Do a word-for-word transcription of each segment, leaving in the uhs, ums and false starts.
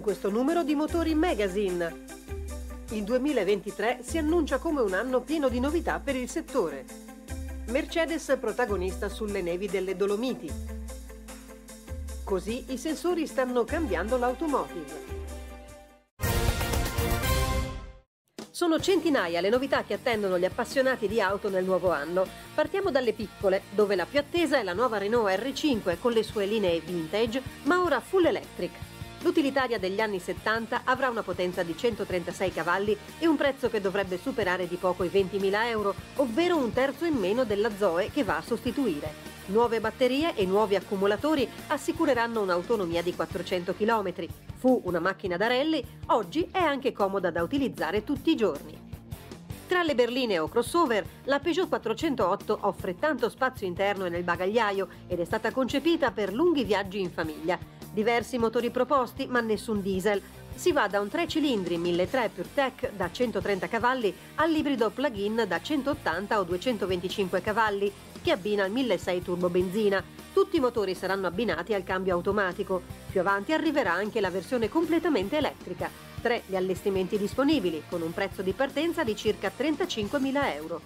in questo numero di Motori Magazine. Il duemilaventitré si annuncia come un anno pieno di novità per il settore. Mercedes protagonista sulle nevi delle Dolomiti. Così i sensori stanno cambiando l'automotive. Sono centinaia le novità che attendono gli appassionati di auto nel nuovo anno. Partiamo dalle piccole, dove la più attesa è la nuova Renault erre cinque con le sue linee vintage, ma ora full electric. L'utilitaria degli anni settanta avrà una potenza di centotrentasei cavalli e un prezzo che dovrebbe superare di poco i ventimila euro, ovvero un terzo in meno della Zoe che va a sostituire. Nuove batterie e nuovi accumulatori assicureranno un'autonomia di quattrocento chilometri. Fu una macchina da rally, oggi è anche comoda da utilizzare tutti i giorni. Tra le berline o crossover, la Peugeot quattrocentotto offre tanto spazio interno e nel bagagliaio ed è stata concepita per lunghi viaggi in famiglia. Diversi motori proposti, ma nessun diesel. Si va da un tre cilindri milletrecento PureTech da centotrenta cavalli all'ibrido plug-in da centottanta o duecentoventicinque cavalli, che abbina al milleseicento turbo benzina. Tutti i motori saranno abbinati al cambio automatico. Più avanti arriverà anche la versione completamente elettrica. Tre gli allestimenti disponibili, con un prezzo di partenza di circa trentacinquemila euro.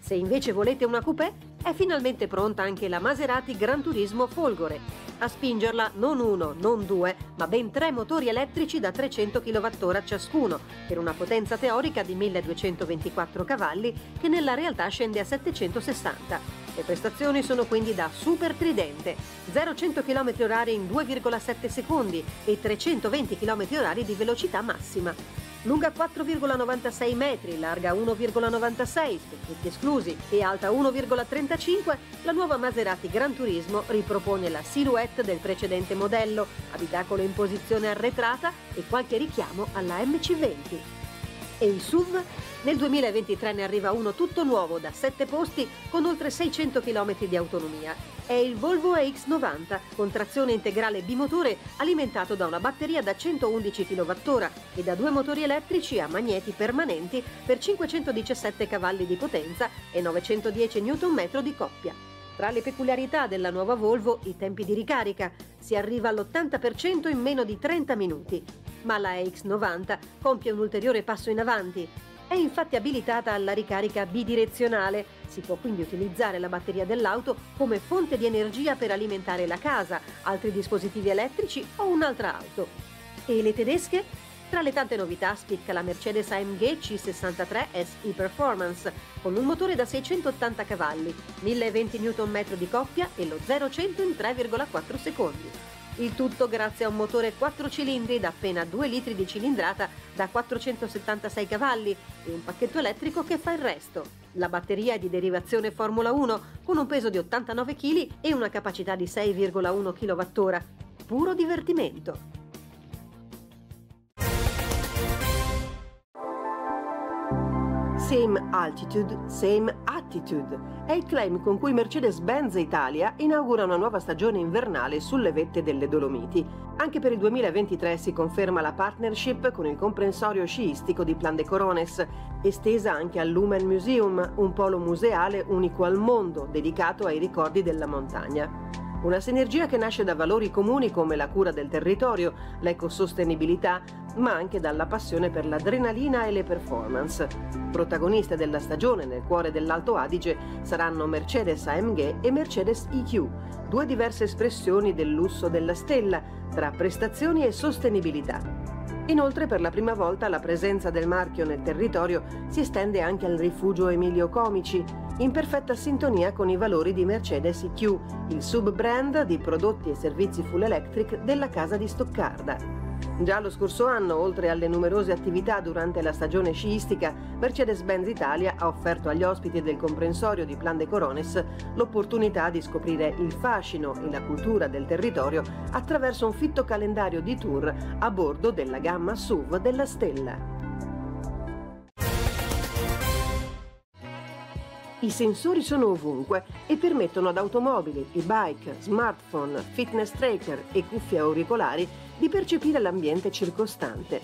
Se invece volete una coupé, è finalmente pronta anche la Maserati Gran Turismo Folgore. A spingerla non uno, non due, ma ben tre motori elettrici da trecento chilowattora ciascuno, per una potenza teorica di milleduecentoventiquattro cavalli, che nella realtà scende a settecentosessanta. Le prestazioni sono quindi da super tridente, zero a cento chilometri orari in due virgola sette secondi e trecentoventi chilometri orari di velocità massima. Lunga quattro virgola novantasei metri, larga uno virgola novantasei, specchietti esclusi, e alta uno virgola trentacinque, la nuova Maserati Gran Turismo ripropone la silhouette del precedente modello, abitacolo in posizione arretrata e qualche richiamo alla emme ci venti. E il S U V? Nel duemilaventitré ne arriva uno tutto nuovo da sette posti con oltre seicento chilometri di autonomia. È il Volvo A X novanta con trazione integrale bimotore alimentato da una batteria da centoundici chilowattora e da due motori elettrici a magneti permanenti per cinquecentodiciassette cavalli di potenza e novecentodieci newton metri di coppia. Tra le peculiarità della nuova Volvo i tempi di ricarica. Si arriva all'ottanta per cento in meno di trenta minuti. Ma la A X novanta compie un ulteriore passo in avanti. È infatti abilitata alla ricarica bidirezionale, si può quindi utilizzare la batteria dell'auto come fonte di energia per alimentare la casa, altri dispositivi elettrici o un'altra auto. E le tedesche? Tra le tante novità spicca la Mercedes A M G C sessantatré S e-Performance, con un motore da seicentottanta cavalli, milleoventi newton metri di coppia e lo zero a cento in tre virgola quattro secondi. Il tutto grazie a un motore quattro cilindri da appena due litri di cilindrata da quattrocentosettantasei cavalli e un pacchetto elettrico che fa il resto. La batteria è di derivazione Formula uno con un peso di ottantanove chili e una capacità di sei virgola uno chilowattora. Puro divertimento! Same altitude, same attitude è il claim con cui Mercedes-Benz Italia inaugura una nuova stagione invernale sulle vette delle Dolomiti. Anche per il duemilaventitré si conferma la partnership con il comprensorio sciistico di Plan de Corones, estesa anche all'Human Museum, un polo museale unico al mondo dedicato ai ricordi della montagna. Una sinergia che nasce da valori comuni come la cura del territorio, l'ecosostenibilità, ma anche dalla passione per l'adrenalina e le performance. Protagoniste della stagione nel cuore dell'Alto Adige saranno Mercedes A M G e Mercedes E Q, due diverse espressioni del lusso della stella, tra prestazioni e sostenibilità. Inoltre, per la prima volta, la presenza del marchio nel territorio si estende anche al rifugio Emilio Comici, in perfetta sintonia con i valori di Mercedes E Q, il sub-brand di prodotti e servizi full electric della casa di Stoccarda. Già lo scorso anno, oltre alle numerose attività durante la stagione sciistica, Mercedes-Benz Italia ha offerto agli ospiti del comprensorio di Plan de Corones l'opportunità di scoprire il fascino e la cultura del territorio attraverso un fitto calendario di tour a bordo della gamma S U V della Stella. I sensori sono ovunque e permettono ad automobili, e-bike, smartphone, fitness tracker e cuffie auricolari di percepire l'ambiente circostante.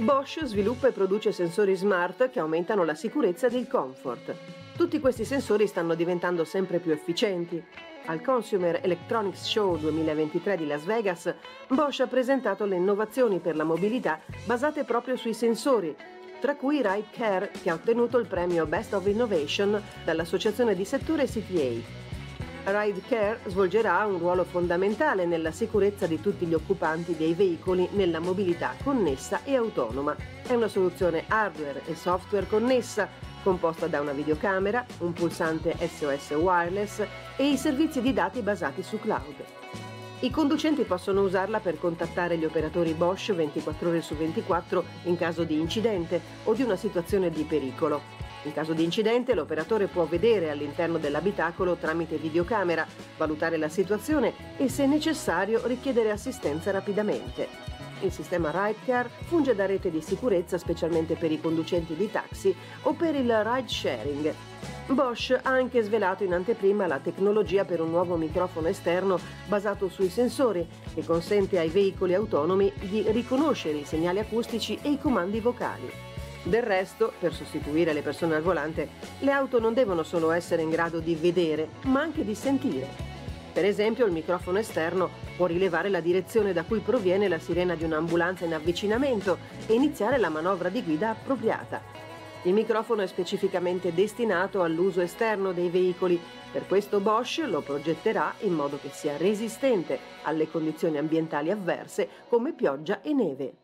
Bosch sviluppa e produce sensori smart che aumentano la sicurezza ed il comfort. Tutti questi sensori stanno diventando sempre più efficienti. Al Consumer Electronics Show duemilaventitré di Las Vegas, Bosch ha presentato le innovazioni per la mobilità basate proprio sui sensori, tra cui RideCare, che ha ottenuto il premio Best of Innovation dall'associazione di settore C P A. RideCare svolgerà un ruolo fondamentale nella sicurezza di tutti gli occupanti dei veicoli nella mobilità connessa e autonoma. È una soluzione hardware e software connessa, composta da una videocamera, un pulsante S O S wireless e i servizi di dati basati su cloud. I conducenti possono usarla per contattare gli operatori Bosch ventiquattro ore su ventiquattro in caso di incidente o di una situazione di pericolo. In caso di incidente l'operatore può vedere all'interno dell'abitacolo tramite videocamera, valutare la situazione e, se necessario, richiedere assistenza rapidamente. Il sistema RideCare funge da rete di sicurezza specialmente per i conducenti di taxi o per il ride sharing. Bosch ha anche svelato in anteprima la tecnologia per un nuovo microfono esterno basato sui sensori che consente ai veicoli autonomi di riconoscere i segnali acustici e i comandi vocali. Del resto, per sostituire le persone al volante, le auto non devono solo essere in grado di vedere, ma anche di sentire. Per esempio, il microfono esterno può rilevare la direzione da cui proviene la sirena di un'ambulanza in avvicinamento e iniziare la manovra di guida appropriata. Il microfono è specificamente destinato all'uso esterno dei veicoli, per questo Bosch lo progetterà in modo che sia resistente alle condizioni ambientali avverse come pioggia e neve.